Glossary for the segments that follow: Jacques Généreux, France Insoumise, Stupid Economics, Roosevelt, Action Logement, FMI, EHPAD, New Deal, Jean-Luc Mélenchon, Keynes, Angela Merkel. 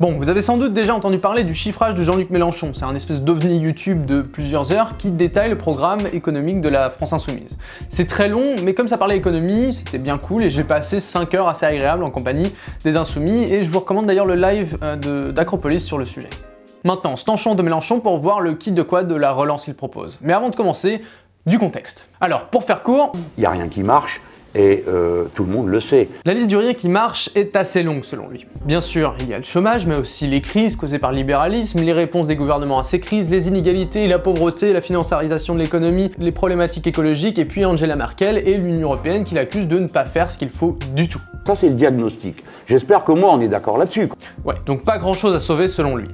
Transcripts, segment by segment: Bon, vous avez sans doute déjà entendu parler du chiffrage de Jean-Luc Mélenchon, c'est un espèce d'ovni YouTube de plusieurs heures qui détaille le programme économique de la France Insoumise. C'est très long, mais comme ça parlait économie, c'était bien cool et j'ai passé 5 heures assez agréables en compagnie des Insoumis et je vous recommande d'ailleurs le live d'Acropolis sur le sujet. Maintenant, stanchons de Mélenchon pour voir le qui de quoi de la relance qu'il propose. Mais avant de commencer, du contexte. Alors, pour faire court, il n'y a rien qui marche. Et tout le monde le sait. La liste du rien qui marche est assez longue selon lui. Bien sûr, il y a le chômage, mais aussi les crises causées par le libéralisme, les réponses des gouvernements à ces crises, les inégalités, la pauvreté, la financiarisation de l'économie, les problématiques écologiques, et puis Angela Merkel et l'Union européenne qui l'accusent de ne pas faire ce qu'il faut du tout. Ça, c'est le diagnostic. J'espère que moi, on est d'accord là-dessus. Ouais, donc pas grand-chose à sauver selon lui.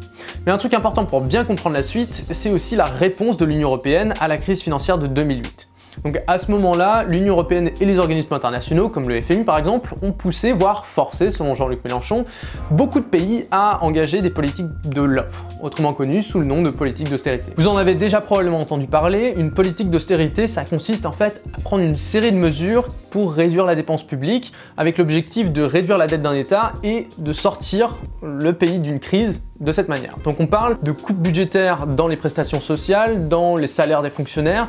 Mais un truc important pour bien comprendre la suite, c'est aussi la réponse de l'Union européenne à la crise financière de 2008. Donc à ce moment-là, l'Union européenne et les organismes internationaux, comme le FMI par exemple, ont poussé, voire forcé, selon Jean-Luc Mélenchon, beaucoup de pays à engager des politiques de l'offre, autrement connues sous le nom de politique d'austérité. Vous en avez déjà probablement entendu parler, une politique d'austérité, ça consiste en fait à prendre une série de mesures pour réduire la dépense publique, avec l'objectif de réduire la dette d'un État et de sortir le pays d'une crise de cette manière. Donc on parle de coupes budgétaires dans les prestations sociales, dans les salaires des fonctionnaires,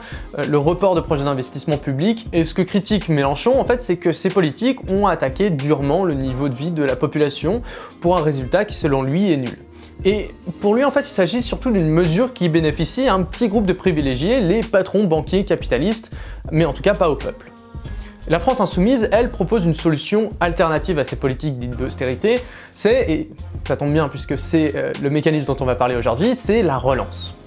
le report de projets d'investissement public, et ce que critique Mélenchon en fait, c'est que ces politiques ont attaqué durement le niveau de vie de la population pour un résultat qui selon lui est nul. Et pour lui, en fait, il s'agit surtout d'une mesure qui bénéficie à un petit groupe de privilégiés, les patrons banquiers capitalistes, mais en tout cas pas au peuple. La France Insoumise, elle, propose une solution alternative à ces politiques dites d'austérité, c'est, et ça tombe bien puisque c'est le mécanisme dont on va parler aujourd'hui, c'est la relance.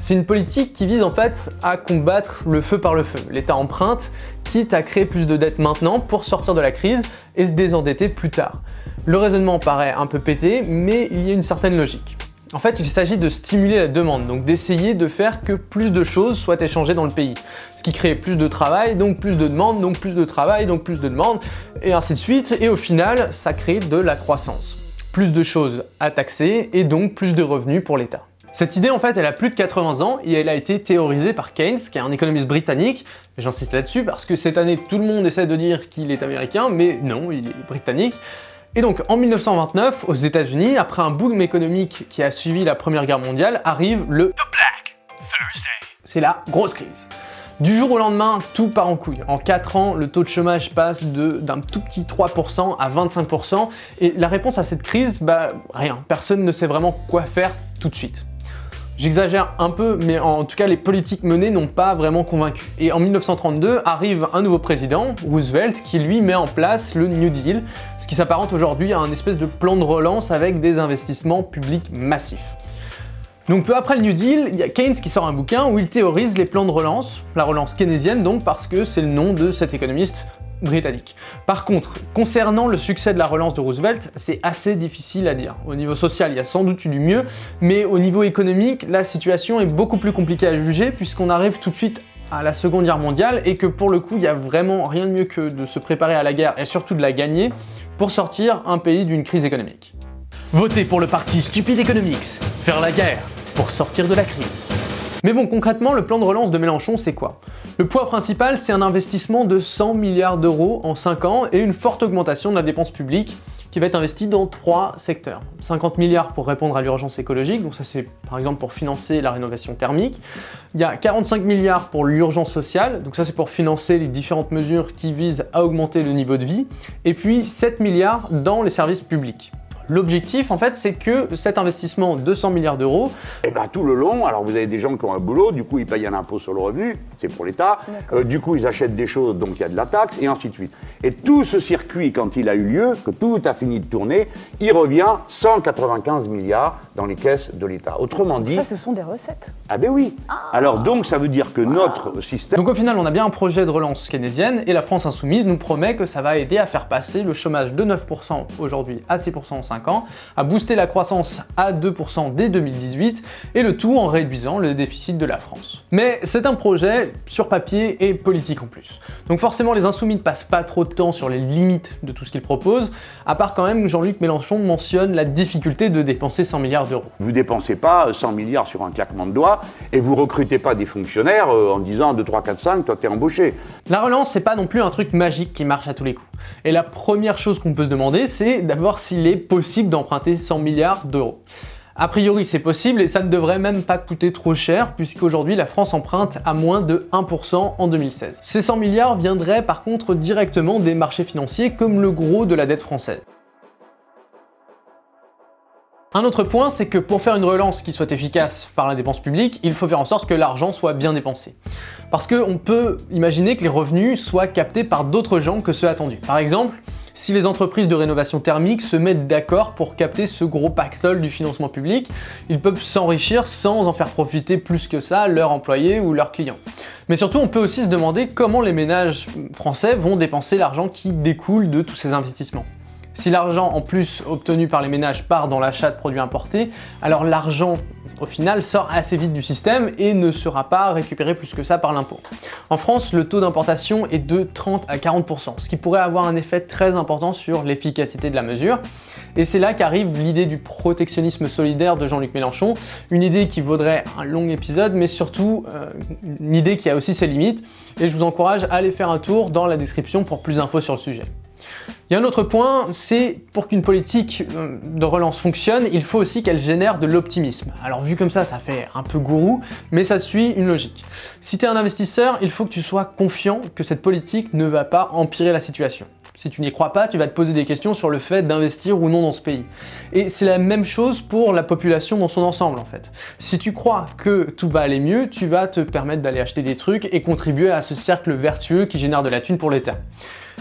C'est une politique qui vise en fait à combattre le feu par le feu. L'État emprunte, quitte à créer plus de dettes maintenant pour sortir de la crise et se désendetter plus tard. Le raisonnement paraît un peu pété, mais il y a une certaine logique. En fait, il s'agit de stimuler la demande, donc d'essayer de faire que plus de choses soient échangées dans le pays. Ce qui crée plus de travail, donc plus de demandes, donc plus de travail, donc plus de demandes, et ainsi de suite. Et au final, ça crée de la croissance. Plus de choses à taxer et donc plus de revenus pour l'État. Cette idée, en fait, elle a plus de 80 ans et elle a été théorisée par Keynes, qui est un économiste britannique. J'insiste là-dessus parce que cette année, tout le monde essaie de dire qu'il est américain, mais non, il est britannique. Et donc en 1929, aux États-Unis, après un boom économique qui a suivi la Première Guerre mondiale, arrive le The Black Thursday. C'est la grosse crise. Du jour au lendemain, tout part en couille. En 4 ans, le taux de chômage passe d'un tout petit 3% à 25%. Et la réponse à cette crise, bah rien. Personne ne sait vraiment quoi faire tout de suite. J'exagère un peu, mais en tout cas, les politiques menées n'ont pas vraiment convaincu. Et en 1932, arrive un nouveau président, Roosevelt, qui lui met en place le New Deal, ce qui s'apparente aujourd'hui à un espèce de plan de relance avec des investissements publics massifs. Donc peu après le New Deal, il y a Keynes qui sort un bouquin où il théorise les plans de relance, la relance keynésienne donc, parce que c'est le nom de cet économiste britannique. Par contre, concernant le succès de la relance de Roosevelt, c'est assez difficile à dire. Au niveau social, il y a sans doute eu du mieux, mais au niveau économique, la situation est beaucoup plus compliquée à juger puisqu'on arrive tout de suite à la Seconde Guerre mondiale et que pour le coup, il n'y a vraiment rien de mieux que de se préparer à la guerre et surtout de la gagner pour sortir un pays d'une crise économique. Voter pour le parti Stupid Economics, faire la guerre pour sortir de la crise. Mais bon, concrètement, le plan de relance de Mélenchon, c'est quoi? Le poids principal, c'est un investissement de 100 milliards d'euros en 5 ans et une forte augmentation de la dépense publique qui va être investie dans 3 secteurs. 50 milliards pour répondre à l'urgence écologique, donc ça c'est par exemple pour financer la rénovation thermique. Il y a 45 milliards pour l'urgence sociale, donc ça c'est pour financer les différentes mesures qui visent à augmenter le niveau de vie. Et puis 7 milliards dans les services publics. L'objectif, en fait, c'est que cet investissement de 100 milliards d'euros... Eh bien, tout le long, alors vous avez des gens qui ont un boulot, du coup, ils payent un impôt sur le revenu, c'est pour l'État, du coup, ils achètent des choses, donc il y a de la taxe, et ainsi de suite. Et tout ce circuit, quand il a eu lieu, que tout a fini de tourner, il revient 195 milliards dans les caisses de l'État. Autrement dit... Ça, ce sont des recettes. Ah ben oui. Ah. Alors, donc, ça veut dire que notre système... Donc, au final, on a bien un projet de relance keynésienne, et la France Insoumise nous promet que ça va aider à faire passer le chômage de 9% aujourd'hui à 6% en 5 ans, à booster la croissance à 2% dès 2018 et le tout en réduisant le déficit de la France. Mais c'est un projet sur papier et politique en plus. Donc forcément les Insoumis ne passent pas trop de temps sur les limites de tout ce qu'ils proposent, à part quand même que Jean-Luc Mélenchon mentionne la difficulté de dépenser 100 milliards d'euros. Vous dépensez pas 100 milliards sur un claquement de doigts et vous recrutez pas des fonctionnaires en disant 2, 3, 4, 5, toi t'es embauché. La relance c'est pas non plus un truc magique qui marche à tous les coups. Et la première chose qu'on peut se demander, c'est d'abord s'il est possible d'emprunter 100 milliards d'euros. A priori, c'est possible et ça ne devrait même pas coûter trop cher puisqu'aujourd'hui, la France emprunte à moins de 1% en 2016. Ces 100 milliards viendraient par contre directement des marchés financiers comme le gros de la dette française. Un autre point, c'est que pour faire une relance qui soit efficace par la dépense publique, il faut faire en sorte que l'argent soit bien dépensé. Parce qu'on peut imaginer que les revenus soient captés par d'autres gens que ceux attendus. Par exemple, si les entreprises de rénovation thermique se mettent d'accord pour capter ce gros pactole du financement public, ils peuvent s'enrichir sans en faire profiter plus que ça leurs employés ou leurs clients. Mais surtout, on peut aussi se demander comment les ménages français vont dépenser l'argent qui découle de tous ces investissements. Si l'argent en plus obtenu par les ménages part dans l'achat de produits importés, alors l'argent au final sort assez vite du système et ne sera pas récupéré plus que ça par l'impôt. En France, le taux d'importation est de 30 à 40%, ce qui pourrait avoir un effet très important sur l'efficacité de la mesure. Et c'est là qu'arrive l'idée du protectionnisme solidaire de Jean-Luc Mélenchon, une idée qui vaudrait un long épisode, mais surtout une idée qui a aussi ses limites. Et je vous encourage à aller faire un tour dans la description pour plus d'infos sur le sujet. Il y a un autre point, c'est pour qu'une politique de relance fonctionne, il faut aussi qu'elle génère de l'optimisme. Alors vu comme ça, ça fait un peu gourou, mais ça suit une logique. Si tu es un investisseur, il faut que tu sois confiant que cette politique ne va pas empirer la situation. Si tu n'y crois pas, tu vas te poser des questions sur le fait d'investir ou non dans ce pays. Et c'est la même chose pour la population dans son ensemble en fait. Si tu crois que tout va aller mieux, tu vas te permettre d'aller acheter des trucs et contribuer à ce cercle vertueux qui génère de la thune pour l'État.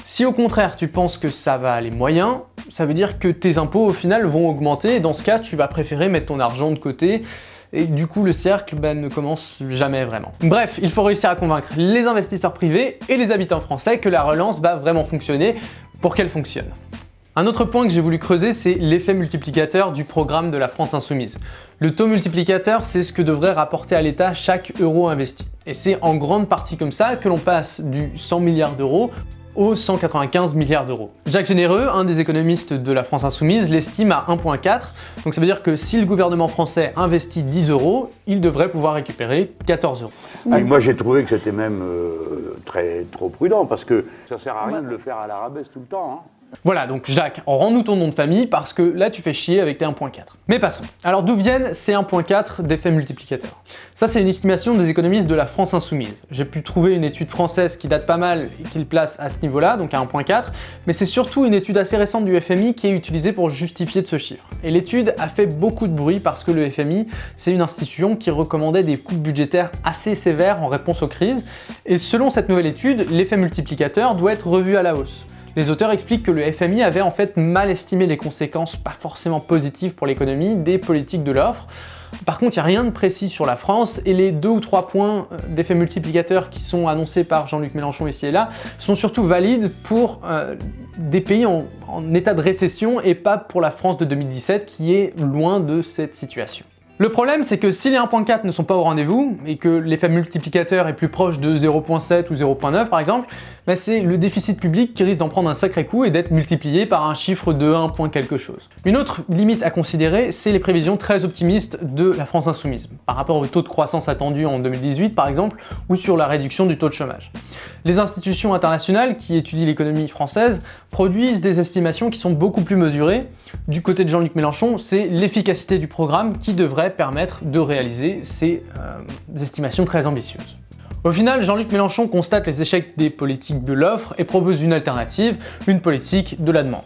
Si au contraire tu penses que ça va aller moyen, ça veut dire que tes impôts au final vont augmenter et dans ce cas tu vas préférer mettre ton argent de côté et du coup le cercle ne commence jamais vraiment. Bref, il faut réussir à convaincre les investisseurs privés et les habitants français que la relance va vraiment fonctionner pour qu'elle fonctionne. Un autre point que j'ai voulu creuser, c'est l'effet multiplicateur du programme de la France Insoumise. Le taux multiplicateur, c'est ce que devrait rapporter à l'État chaque euro investi. Et c'est en grande partie comme ça que l'on passe du 100 milliards d'euros aux 195 milliards d'euros. Jacques Généreux, un des économistes de la France Insoumise, l'estime à 1,4, donc ça veut dire que si le gouvernement français investit 10 euros, il devrait pouvoir récupérer 14 euros. Ah, moi j'ai trouvé que c'était même trop prudent, parce que ça sert à rien de le faire à l'arabesque tout le temps. Hein. Voilà, donc Jacques, rends-nous ton nom de famille parce que là tu fais chier avec tes 1,4. Mais passons. Alors d'où viennent ces 1,4 d'effets multiplicateurs? Ça c'est une estimation des économistes de la France Insoumise. J'ai pu trouver une étude française qui date pas mal et qui le place à ce niveau-là, donc à 1,4, mais c'est surtout une étude assez récente du FMI qui est utilisée pour justifier de ce chiffre. Et l'étude a fait beaucoup de bruit parce que le FMI, c'est une institution qui recommandait des coupes budgétaires assez sévères en réponse aux crises. Et selon cette nouvelle étude, l'effet multiplicateur doit être revu à la hausse. Les auteurs expliquent que le FMI avait en fait mal estimé les conséquences pas forcément positives pour l'économie des politiques de l'offre. Par contre, il n'y a rien de précis sur la France et les 2 ou 3 points d'effet multiplicateur qui sont annoncés par Jean-Luc Mélenchon ici et là sont surtout valides pour des pays en état de récession et pas pour la France de 2017 qui est loin de cette situation. Le problème, c'est que si les 1,4 ne sont pas au rendez-vous et que l'effet multiplicateur est plus proche de 0,7 ou 0,9 par exemple, bah c'est le déficit public qui risque d'en prendre un sacré coup et d'être multiplié par un chiffre de 1 point quelque chose. Une autre limite à considérer, c'est les prévisions très optimistes de la France Insoumise par rapport au taux de croissance attendu en 2018 par exemple ou sur la réduction du taux de chômage. Les institutions internationales qui étudient l'économie française produisent des estimations qui sont beaucoup plus mesurées. Du côté de Jean-Luc Mélenchon, c'est l'efficacité du programme qui devrait permettre de réaliser ces estimations très ambitieuses. Au final, Jean-Luc Mélenchon constate les échecs des politiques de l'offre et propose une alternative, une politique de la demande.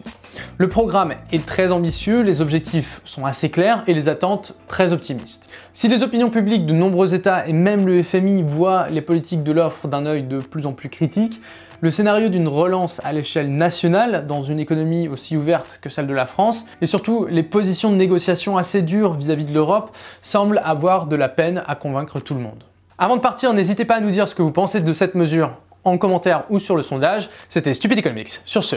Le programme est très ambitieux, les objectifs sont assez clairs et les attentes très optimistes. Si les opinions publiques de nombreux États et même le FMI voient les politiques de l'offre d'un œil de plus en plus critique, le scénario d'une relance à l'échelle nationale dans une économie aussi ouverte que celle de la France et surtout les positions de négociation assez dures vis-à-vis de l'Europe semblent avoir de la peine à convaincre tout le monde. Avant de partir, n'hésitez pas à nous dire ce que vous pensez de cette mesure en commentaire ou sur le sondage. C'était Stupid Economics. Sur ce...